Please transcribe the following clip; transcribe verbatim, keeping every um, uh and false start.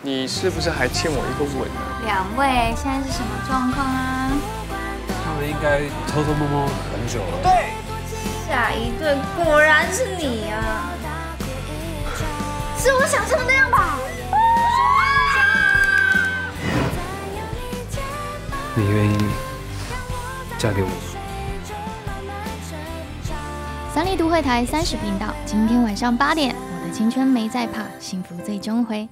你是不是还欠我一个吻呢？两位现在是什么状况啊？他们应该偷偷摸摸很久了。对，下一对果然是你啊！是我想象的那样吧？啊、你愿意嫁给我？ 三立都会台三十频道，今天晚上八点，《我的青春没在怕》，幸福最终回。